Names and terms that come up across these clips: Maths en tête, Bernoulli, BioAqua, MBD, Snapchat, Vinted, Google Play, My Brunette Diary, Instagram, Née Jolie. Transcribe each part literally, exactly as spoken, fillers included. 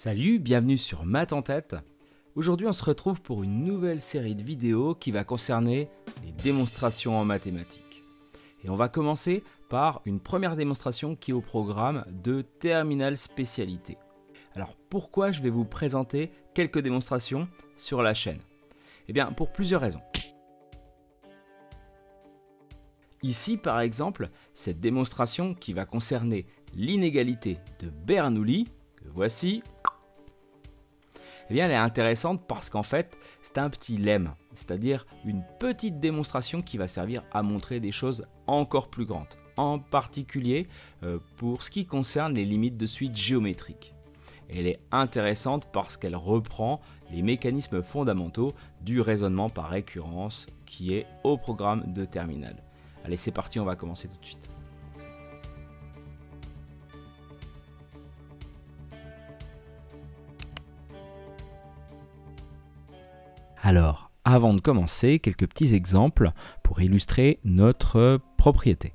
Salut, bienvenue sur Maths en tête. Aujourd'hui on se retrouve pour une nouvelle série de vidéos qui va concerner les démonstrations en mathématiques. Et on va commencer par une première démonstration qui est au programme de terminale spécialité. Alors pourquoi je vais vous présenter quelques démonstrations sur la chaîne? Eh bien pour plusieurs raisons. Ici par exemple, cette démonstration qui va concerner l'inégalité de Bernoulli, que voici, eh bien, elle est intéressante parce qu'en fait, c'est un petit lemme, c'est-à-dire une petite démonstration qui va servir à montrer des choses encore plus grandes, en particulier euh, pour ce qui concerne les limites de suite géométriques. Elle est intéressante parce qu'elle reprend les mécanismes fondamentaux du raisonnement par récurrence qui est au programme de terminale. Allez, c'est parti, on va commencer tout de suite. Alors, avant de commencer, quelques petits exemples pour illustrer notre propriété.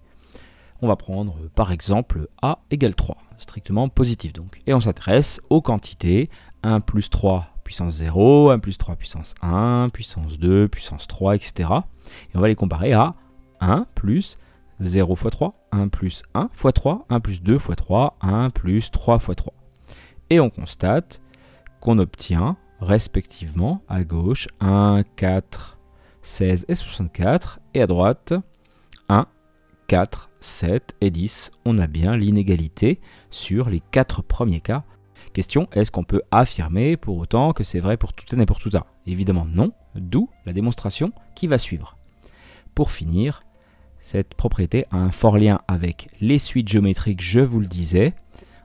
On va prendre par exemple A égale trois, strictement positif donc. Et on s'adresse aux quantités un plus trois puissance zéro, un plus trois puissance un, puissance deux, puissance trois, et cetera. Et on va les comparer à un plus zéro fois trois, un plus un fois trois, un plus deux fois trois, un plus trois fois trois. Et on constate qu'on obtient respectivement à gauche un, quatre, seize et soixante-quatre, et à droite un, quatre, sept et dix. On a bien l'inégalité sur les quatre premiers cas. Question, est-ce qu'on peut affirmer pour autant que c'est vrai pour tout n et pour tout a? Évidemment non, d'où la démonstration qui va suivre. Pour finir, cette propriété a un fort lien avec les suites géométriques, je vous le disais,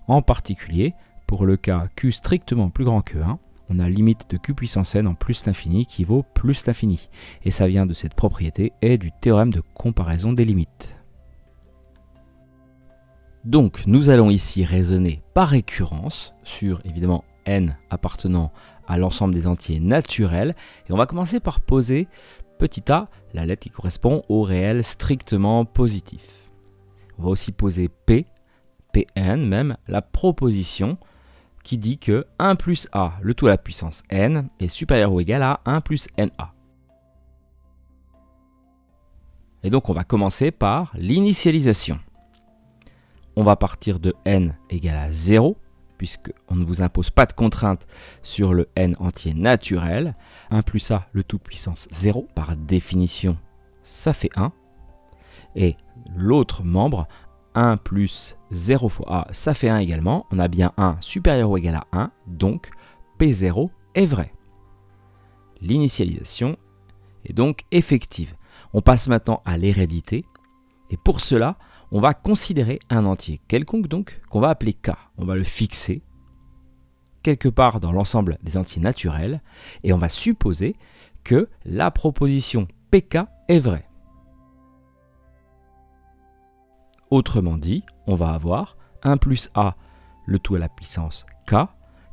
en particulier pour le cas Q strictement plus grand que un, on a limite de Q puissance n en plus l'infini qui vaut plus l'infini. Et ça vient de cette propriété et du théorème de comparaison des limites. Donc nous allons ici raisonner par récurrence sur évidemment n appartenant à l'ensemble des entiers naturels. Et on va commencer par poser petit a, la lettre qui correspond au réel strictement positif. On va aussi poser p, pn même, la proposition qui dit que un plus a, le tout à la puissance n, est supérieur ou égal à un plus na. Et donc on va commencer par l'initialisation. On va partir de n égale à zéro, puisqu'on ne vous impose pas de contrainte sur le n entier naturel. un plus a, le tout puissance zéro, par définition, ça fait un. Et l'autre membre, un plus zéro fois a, ça fait un également. On a bien un supérieur ou égal à un, donc P zéro est vrai. L'initialisation est donc effective. On passe maintenant à l'hérédité. Et pour cela, on va considérer un entier quelconque donc, qu'on va appeler K. On va le fixer quelque part dans l'ensemble des entiers naturels. Et on va supposer que la proposition P K est vraie. Autrement dit, on va avoir un plus a, le tout à la puissance k,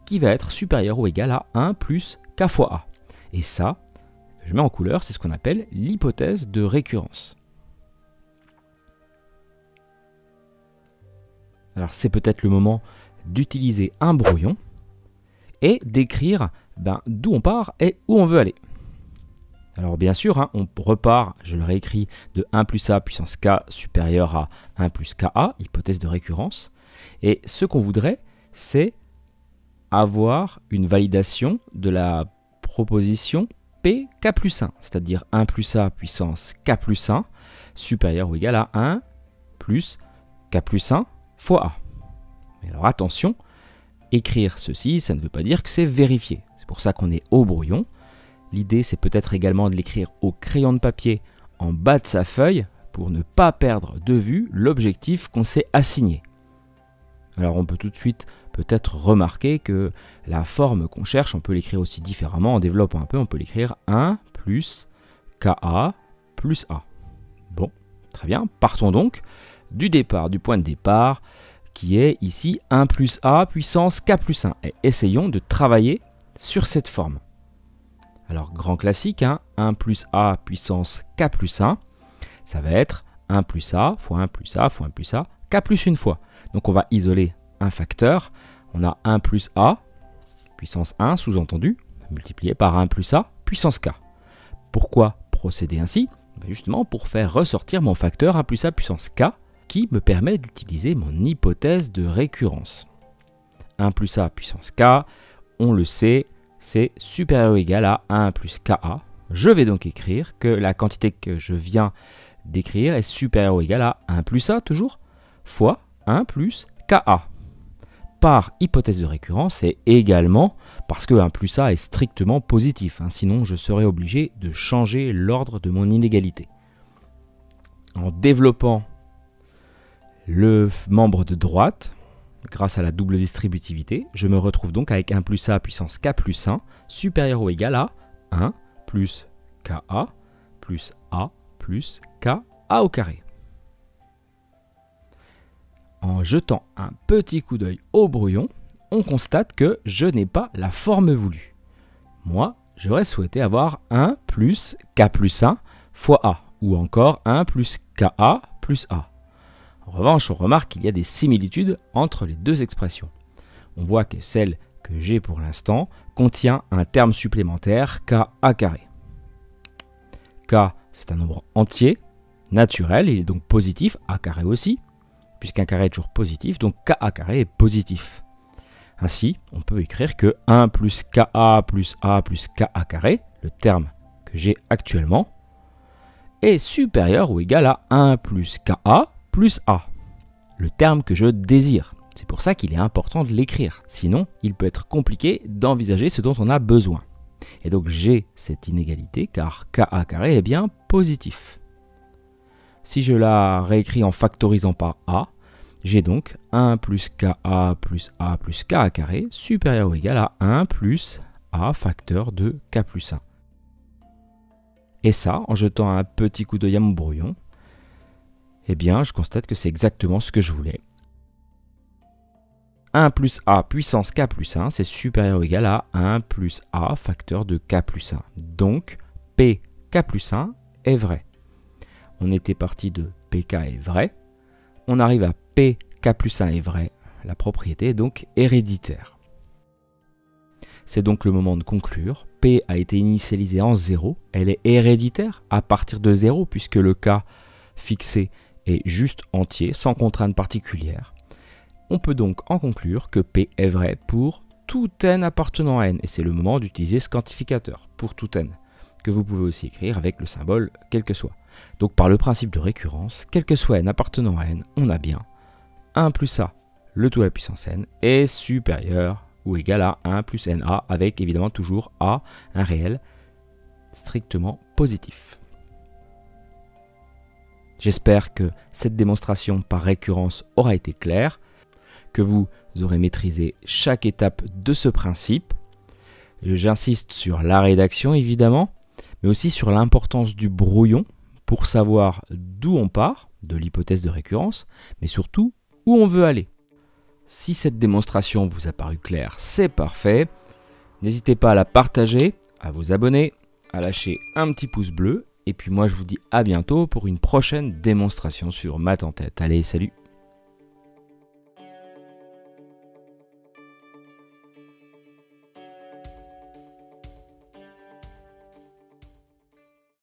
qui va être supérieur ou égal à un plus k fois a. Et ça, je mets en couleur, c'est ce qu'on appelle l'hypothèse de récurrence. Alors c'est peut-être le moment d'utiliser un brouillon et d'écrire ben, d'où on part et où on veut aller. Alors bien sûr, hein, on repart, je le réécris, de un plus a puissance k supérieur à un plus ka, hypothèse de récurrence. Et ce qu'on voudrait, c'est avoir une validation de la proposition pk plus un, c'est-à-dire un plus a puissance k plus un supérieur ou égal à un plus k plus un fois a. Mais alors attention, écrire ceci, ça ne veut pas dire que c'est vérifié. C'est pour ça qu'on est au brouillon. L'idée, c'est peut-être également de l'écrire au crayon de papier en bas de sa feuille pour ne pas perdre de vue l'objectif qu'on s'est assigné. Alors on peut tout de suite peut-être remarquer que la forme qu'on cherche, on peut l'écrire aussi différemment, en développant un peu, on peut l'écrire un plus Ka plus A. Bon, très bien, partons donc du départ, du point de départ, qui est ici un plus A puissance K plus un. Et essayons de travailler sur cette forme. Alors grand classique, hein, un plus a puissance k plus un, ça va être un plus a fois un plus a fois un plus a, k plus une fois. Donc on va isoler un facteur, on a un plus a, puissance un, sous-entendu, multiplié par un plus a, puissance k. Pourquoi procéder ainsi? Ben justement pour faire ressortir mon facteur a plus a puissance k, qui me permet d'utiliser mon hypothèse de récurrence. un plus a puissance k, on le sait, c'est supérieur ou égal à un plus ka. Je vais donc écrire que la quantité que je viens d'écrire est supérieure ou égale à un plus a, toujours, fois un plus ka. Par hypothèse de récurrence et également parce que un plus a est strictement positif, hein, sinon je serais obligé de changer l'ordre de mon inégalité. En développant le membre de droite, grâce à la double distributivité, je me retrouve donc avec un plus a puissance k plus un supérieur ou égal à un plus ka plus a plus ka au carré. En jetant un petit coup d'œil au brouillon, on constate que je n'ai pas la forme voulue. Moi, j'aurais souhaité avoir un plus k plus un fois a, ou encore un plus ka plus a. En revanche, on remarque qu'il y a des similitudes entre les deux expressions. On voit que celle que j'ai pour l'instant contient un terme supplémentaire ka carré. K, c'est un nombre entier, naturel, il est donc positif, a carré aussi, puisqu'un carré est toujours positif, donc ka carré est positif. Ainsi, on peut écrire que un plus ka plus a plus ka carré, le terme que j'ai actuellement, est supérieur ou égal à un plus ka plus a, le terme que je désire. C'est pour ça qu'il est important de l'écrire, sinon il peut être compliqué d'envisager ce dont on a besoin. Et donc j'ai cette inégalité car ka carré est bien positif. Si je la réécris en factorisant par a, j'ai donc un plus ka plus a plus ka carré supérieur ou égal à un plus a facteur de k plus un. Et ça, en jetant un petit coup d'œil à mon brouillon, eh bien, je constate que c'est exactement ce que je voulais. un plus a puissance k plus un, c'est supérieur ou égal à un plus a facteur de k plus un. Donc, p k plus un est vrai. On était parti de pk est vrai. On arrive à p k plus un est vrai. La propriété est donc héréditaire. C'est donc le moment de conclure. P a été initialisée en zéro. Elle est héréditaire à partir de zéro puisque le k fixé est juste entier, sans contrainte particulière. On peut donc en conclure que P est vrai pour tout n appartenant à n, et c'est le moment d'utiliser ce quantificateur, pour tout n, que vous pouvez aussi écrire avec le symbole quel que soit. Donc par le principe de récurrence, quel que soit n appartenant à n, on a bien un plus a, le tout à la puissance n, est supérieur ou égal à un plus na, avec évidemment toujours a, un réel strictement positif. J'espère que cette démonstration par récurrence aura été claire, que vous aurez maîtrisé chaque étape de ce principe. J'insiste sur la rédaction évidemment, mais aussi sur l'importance du brouillon pour savoir d'où on part, de l'hypothèse de récurrence, mais surtout où on veut aller. Si cette démonstration vous a paru claire, c'est parfait. N'hésitez pas à la partager, à vous abonner, à lâcher un petit pouce bleu. Et puis moi, je vous dis à bientôt pour une prochaine démonstration sur Maths en tête. Allez, salut!